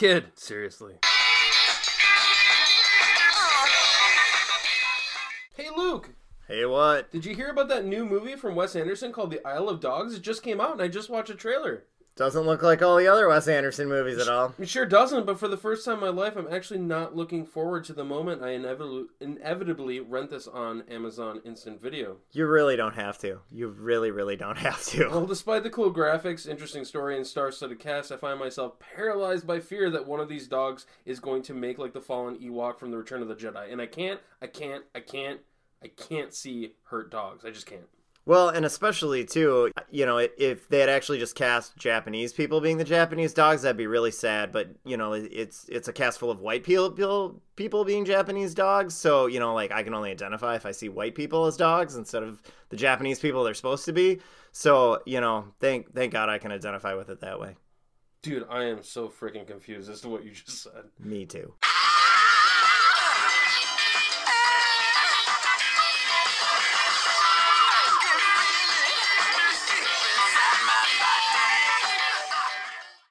Kid Seriously. Hey, Luke. Hey, what? Did you hear about that new movie from Wes Anderson called The Isle of Dogs? It just came out, and I just watched a trailer. Doesn't look like all the other Wes Anderson movies at all. It sure doesn't, but for the first time in my life, I'm actually not looking forward to the moment I inevitably rent this on Amazon Instant Video. You really don't have to. You really, really don't have to. Well, despite the cool graphics, interesting story, and star-studded cast, I find myself paralyzed by fear that one of these dogs is going to make like the fallen Ewok from The Return of the Jedi. And I can't see hurt dogs. I just can't. Well, and especially, too, you know, if they had actually just cast Japanese people being the Japanese dogs, that'd be really sad. But, you know, it's a cast full of white people being Japanese dogs. So, you know, like, I can only identify if I see white people as dogs instead of the Japanese people they're supposed to be. So, you know, thank God I can identify with it that way. Dude, I am so freaking confused as to what you just said. Me too.